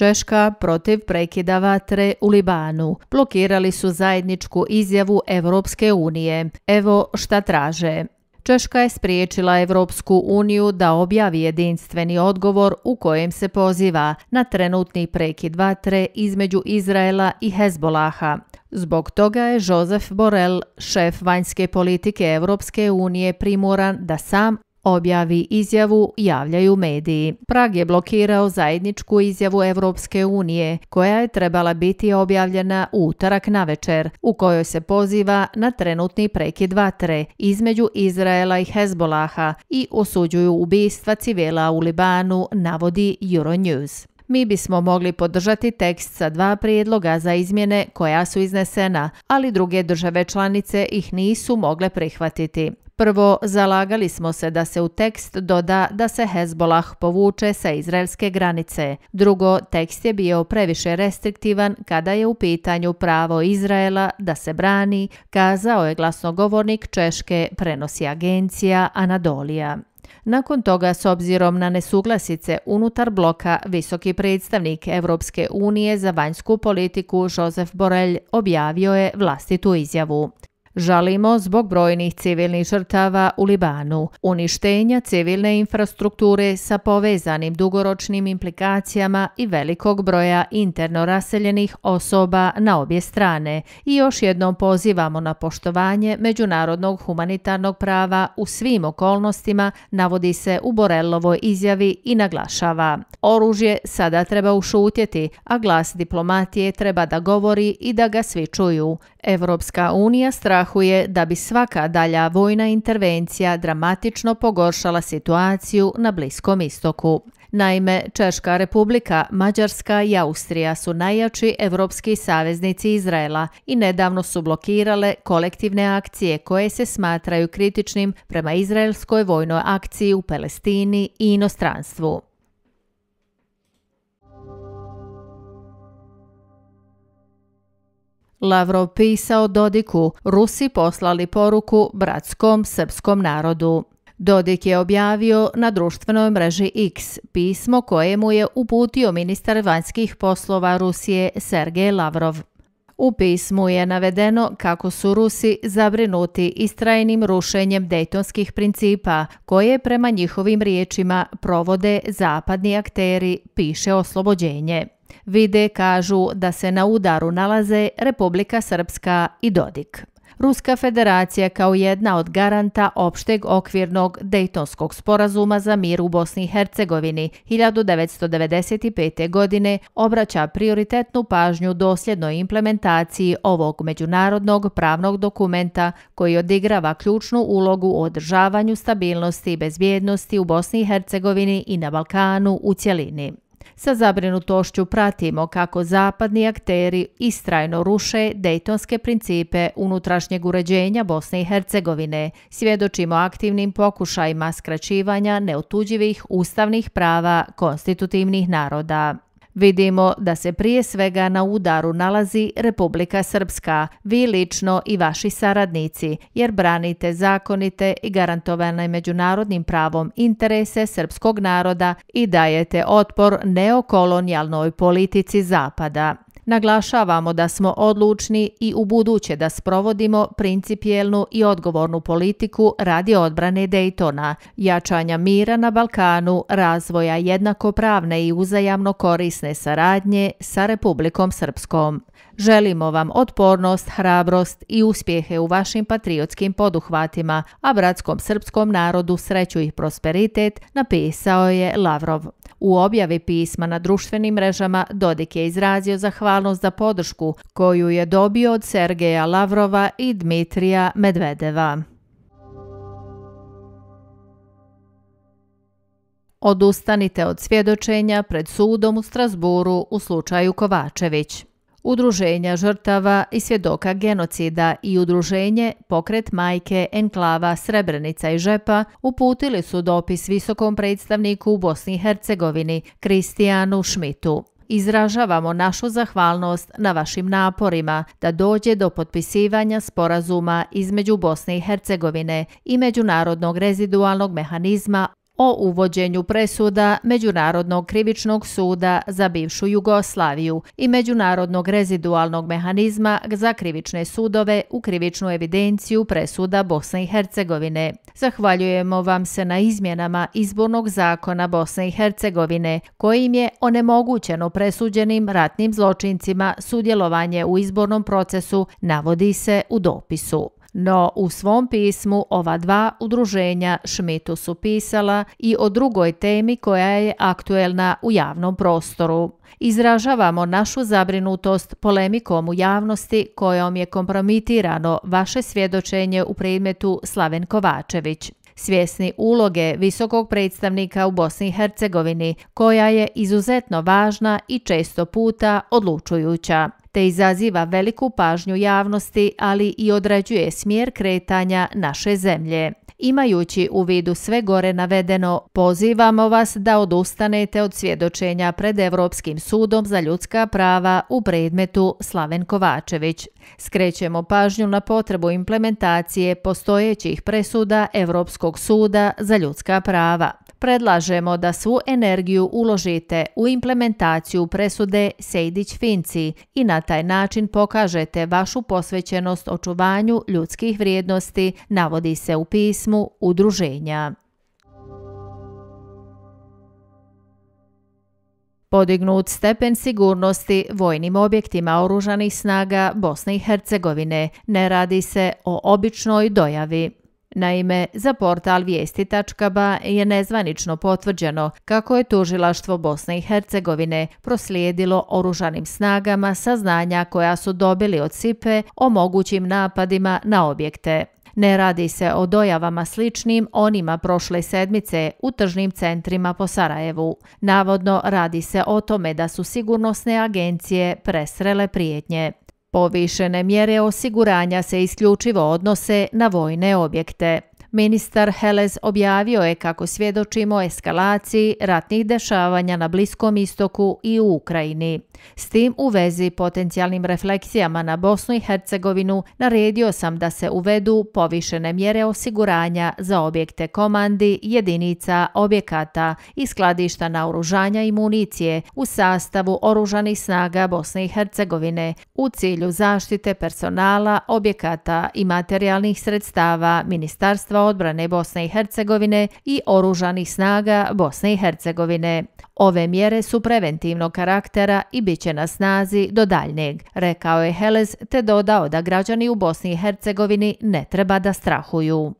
Češka protiv prekida vatre u Libanu. Blokirali su zajedničku izjavu Evropske unije. Evo šta traže. Češka je spriječila Evropsku uniju da objavi jedinstveni odgovor u kojem se poziva na trenutni prekid vatre između Izraela i Hezbolaha. Zbog toga je Josep Borrell, šef vanjske politike Evropske unije, primoran da sam objavi izjavu, javljaju mediji. Prag je blokirao zajedničku izjavu Evropske unije, koja je trebala biti objavljena u utorak navečer, u kojoj se poziva na trenutni prekid vatre između Izraela i Hezbolaha i osuđuju ubijstva civila u Libanu, navodi Euronews. Mi bismo mogli podržati tekst sa dva prijedloga za izmjene koja su iznesena, ali druge države članice ih nisu mogle prihvatiti. Prvo, zalagali smo se da se u tekst doda da se Hezbolah povuče sa izraelske granice. Drugo, tekst je bio previše restriktivan kada je u pitanju pravo Izraela da se brani, kazao je glasnogovornik Češke, prenosi agencija Anadolija. Nakon toga, s obzirom na nesuglasice unutar bloka, visoki predstavnik Evropske unije za vanjsku politiku Josep Borrell objavio je vlastitu izjavu. Žalimo zbog brojnih civilnih žrtava u Libanu, uništenja civilne infrastrukture sa povezanim dugoročnim implikacijama i velikog broja interno raseljenih osoba na obje strane i još jednom pozivamo na poštovanje međunarodnog humanitarnog prava u svim okolnostima, navodi se u Borellovoj izjavi i naglašava. Oružje sada treba ušutjeti, a glas diplomatije treba da govori i da ga svi čuju. Evropska unija strahuje da bi svaka dalja vojna intervencija dramatično pogoršala situaciju na Bliskom istoku. Naime, Češka Republika, Mađarska i Austrija su najjači evropski saveznici Izraela i nedavno su blokirale kolektivne akcije koje se smatraju kritičnim prema izraelskoj vojnoj akciji u Palestini i inostranstvu. Lavrov pisao Dodiku, Rusi poslali poruku bratskom srpskom narodu. Dodik je objavio na društvenoj mreži X pismo koje mu je uputio ministar vanjskih poslova Rusije Sergej Lavrov. U pismu je navedeno kako su Rusi zabrinuti istrajnim rušenjem dejtonskih principa koje prema njihovim riječima provode zapadni akteri, piše Oslobođenje. Vide, kažu, da se na udaru nalaze Republika Srpska i Dodik. Ruska federacija kao jedna od garanta opšteg okvirnog Dejtonskog sporazuma za mir u Bosni i Hercegovini 1995. godine obraća prioritetnu pažnju dosljednoj implementaciji ovog međunarodnog pravnog dokumenta koji odigrava ključnu ulogu u održavanju stabilnosti i bezbjednosti u Bosni i Hercegovini i na Balkanu u cjelini. Sa zabrinutošću pratimo kako zapadni akteri istrajno ruše dejtonske principe unutrašnjeg uređenja Bosne i Hercegovine. Svjedočimo aktivnim pokušajima skraćivanja neotuđivih ustavnih prava konstitutivnih naroda. Vidimo da se prije svega na udaru nalazi Republika Srpska, vi lično i vaši saradnici, jer branite zakonite i garantovane međunarodnim pravom interese srpskog naroda i dajete otpor neokolonijalnoj politici Zapada. Naglašavamo da smo odlučni i u buduće da sprovodimo principijelnu i odgovornu politiku radi odbrane Dejtona, jačanja mira na Balkanu, razvoja jednakopravne i uzajamno korisne saradnje sa Republikom Srpskom. Želimo vam otpornost, hrabrost i uspjehe u vašim patriotskim poduhvatima, a bratskom srpskom narodu sreću i prosperitet, napisao je Lavrov. U objavi pisma na društvenim mrežama Dodik je izrazio zahvalnost za podršku koju je dobio od Sergeja Lavrova i Dmitrija Medvedeva. Odustanite od svjedočenja pred sudom u Strasburu u slučaju Kovačević. Udruženja žrtava i svjedoka genocida i udruženje Pokret majke enklava Srebrenica i Žepa uputili su dopis visokom predstavniku u Bosni i Hercegovini Kristijanu Šmitu. Izražavamo našu zahvalnost na vašim naporima da dođe do potpisivanja sporazuma između Bosne i Hercegovine i Međunarodnog rezidualnog mehanizma o uvođenju presuda Međunarodnog krivičnog suda za bivšu Jugoslaviju i Međunarodnog rezidualnog mehanizma za krivične sudove u krivičnu evidenciju presuda Bosne i Hercegovine. Zahvaljujemo vam se na izmjenama Izbornog zakona Bosne i Hercegovine, kojim je onemogućeno presuđenim ratnim zločincima sudjelovanje u izbornom procesu, navodi se u dopisu. No, u svom pismu ova dva udruženja Šmitu su pisala i o drugoj temi koja je aktuelna u javnom prostoru. Izražavamo našu zabrinutost polemikom u javnosti kojom je kompromitirano vaše svjedočenje u predmetu Slaven Kovačević. Svjesni uloge visokog predstavnika u Bosni i Hercegovini, koja je izuzetno važna i često puta odlučujuća, te izaziva veliku pažnju javnosti, ali i određuje smjer kretanja naše zemlje. Imajući u vidu sve gore navedeno, pozivamo vas da odustanete od svjedočenja pred Evropskim sudom za ljudska prava u predmetu Slaven Kovačević. Skrećemo pažnju na potrebu implementacije postojećih presuda Evropskog suda za ljudska prava. Predlažemo da svu energiju uložite u implementaciju presude Sejdić Finci i na taj način pokažete vašu posvećenost očuvanju ljudskih vrijednosti, navodi se u pismu udruženja. Podignut stepen sigurnosti vojnim objektima oružanih snaga Bosne i Hercegovine, ne radi se o običnoj dojavi. Naime, za portal vijesti.ba je nezvanično potvrđeno kako je tužilaštvo Bosne i Hercegovine proslijedilo oružanim snagama saznanja koja su dobili od SIPE o mogućim napadima na objekte. Ne radi se o dojavama sličnim onima prošle sedmice u tržnim centrima po Sarajevu. Navodno, radi se o tome da su sigurnosne agencije presrele prijetnje. Povišene mjere osiguranja se isključivo odnose na vojne objekte. Ministar Helez objavio je kako svjedočimo eskalaciji ratnih dešavanja na Bliskom istoku i u Ukrajini. S tim u vezi potencijalnim refleksijama na Bosnu i Hercegovinu naredio sam da se uvedu povišene mjere osiguranja za objekte komandi, jedinica, objekata i skladišta naoružanja i municije u sastavu Oružanih snaga Bosne i Hercegovine u cilju zaštite personala, objekata i materijalnih sredstava Ministarstva odbrane Bosne i Hercegovine i Oružanih snaga Bosne i Hercegovine. Ove mjere su preventivnog karaktera i bit će na snazi do daljnjeg, rekao je Helez te dodao da građani u Bosni i Hercegovini ne treba da strahuju.